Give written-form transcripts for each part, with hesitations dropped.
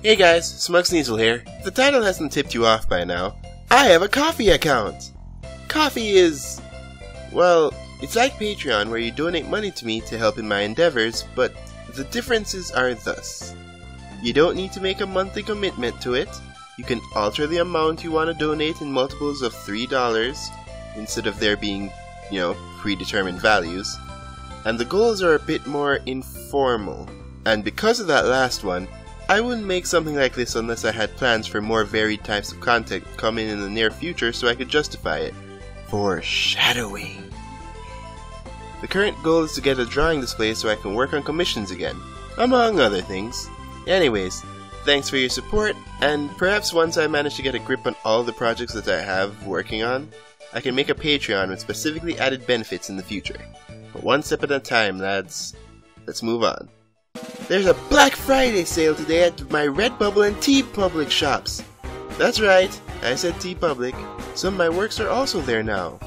Hey guys, Smugsneasel here. If the title hasn't tipped you off by now, I have a Ko-fi account! Ko-fi is... well, it's like Patreon where you donate money to me to help in my endeavors, but the differences are thus. You don't need to make a monthly commitment to it, you can alter the amount you want to donate in multiples of $3, instead of there being, you know, predetermined values, and the goals are a bit more informal. And because of that last one, I wouldn't make something like this unless I had plans for more varied types of content coming in the near future so I could justify it. Foreshadowing. The current goal is to get a drawing display so I can work on commissions again, among other things. Anyways, thanks for your support, and perhaps once I manage to get a grip on all the projects that I have working on, I can make a Patreon with specifically added benefits in the future. But one step at a time, lads. Let's move on. There's a Black Friday sale today at my Redbubble and TeePublic shops. That's right, I said TeePublic. Some of my works are also there now.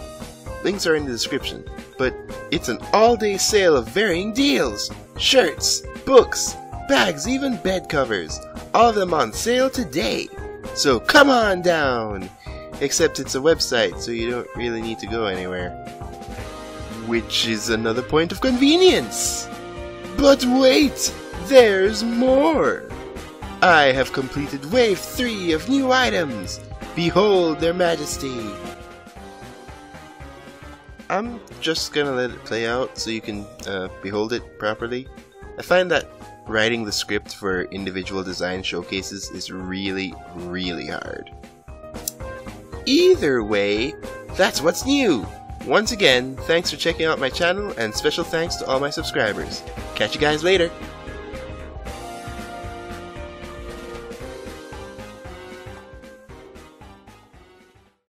Links are in the description. But it's an all-day sale of varying deals. Shirts, books, bags, even bed covers. All of them on sale today. So come on down! Except it's a website, so you don't really need to go anywhere. Which is another point of convenience! But wait! There's more! I have completed Wave 3 of new items! Behold their majesty! I'm just gonna let it play out so you can behold it properly. I find that writing the script for individual design showcases is really hard. Either way, that's what's new! Once again, thanks for checking out my channel, and special thanks to all my subscribers. Catch you guys later!